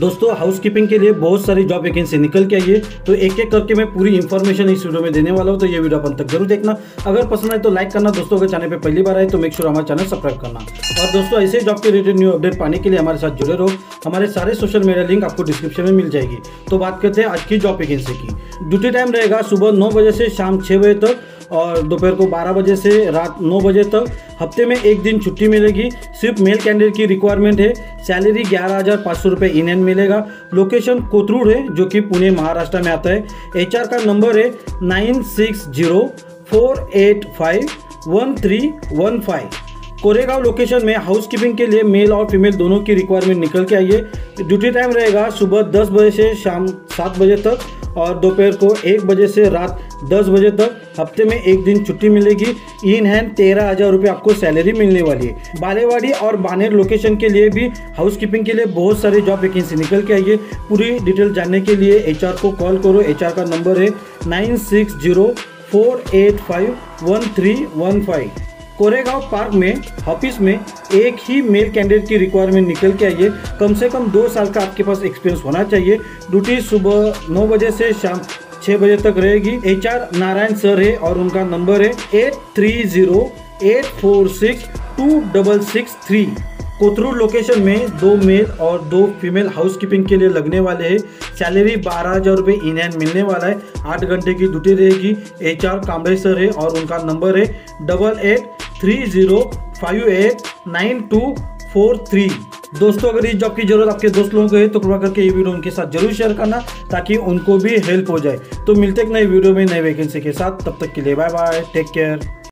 दोस्तों हाउसकीपिंग के लिए बहुत सारी जॉब वैकेंसी निकल के आई है, तो एक एक करके मैं पूरी इन्फॉर्मेशन इस वीडियो में देने वाला हूँ, तो ये वीडियो अपन तक जरूर देखना। अगर पसंद आए तो लाइक करना दोस्तों, अगर चैनल पे पहली बार आए तो मेक श्योर हमारा चैनल सब्सक्राइब करना। और दोस्तों ऐसे जॉब के रिलेटेड न्यू अपडेट पाने के लिए हमारे साथ जुड़े रहो, हमारे सारे सोशल मीडिया लिंक आपको डिस्क्रिप्शन में मिल जाएगी। तो बात करते हैं आज की जॉब वैकेंसी की। ड्यूटी टाइम रहेगा सुबह 9 बजे से शाम 6 बजे तक और दोपहर को 12 बजे से रात 9 बजे तक। हफ्ते में एक दिन छुट्टी मिलेगी। सिर्फ मेल कैंडिडेट की रिक्वायरमेंट है। सैलरी 11,500 रुपये इन हैंड मिलेगा। लोकेशन कोथरूड है जो कि पुणे महाराष्ट्र में आता है। एचआर का नंबर है 9604851315। कोरेगांव लोकेशन में हाउसकीपिंग के लिए मेल और फीमेल दोनों की रिक्वायरमेंट निकल के आई है। ड्यूटी टाइम रहेगा सुबह 10 बजे से शाम 7 बजे तक और दोपहर को 1 बजे से रात 10 बजे तक। हफ्ते में एक दिन छुट्टी मिलेगी। इन हैंड 13,000 रुपये आपको सैलरी मिलने वाली है। बालेवाड़ी और बानेर लोकेशन के लिए भी हाउसकीपिंग के लिए बहुत सारी जॉब वैकेंसी निकल के आई है। पूरी डिटेल जानने के लिए एचआर को कॉल करो। एचआर का नंबर है 9604851315। कोरेगांव पार्क में ऑफिस में एक ही मेल कैंडिडेट की रिक्वायरमेंट निकल के आई है। कम से कम 2 साल का आपके पास एक्सपीरियंस होना चाहिए। ड्यूटी सुबह 9 बजे से शाम 6 बजे तक रहेगी। एचआर नारायण सर है और उनका नंबर है 8308462663। कोथरूड लोकेशन में 2 मेल और 2 फीमेल हाउसकीपिंग के लिए लगने वाले हैं। सैलरी 12,000 रुपये इन हैंड मिलने वाला है। 8 घंटे की ड्यूटी रहेगी। एचआर कामड़े सर है और उनका नंबर है 8830589243। दोस्तों अगर इस जॉब की जरूरत आपके दोस्त लोगों को है तो कृपया करके ये वीडियो उनके साथ जरूर शेयर करना ताकि उनको भी हेल्प हो जाए। तो मिलते हैं नई वीडियो में नई वैकेंसी के साथ, तब तक के लिए बाय बाय, टेक केयर।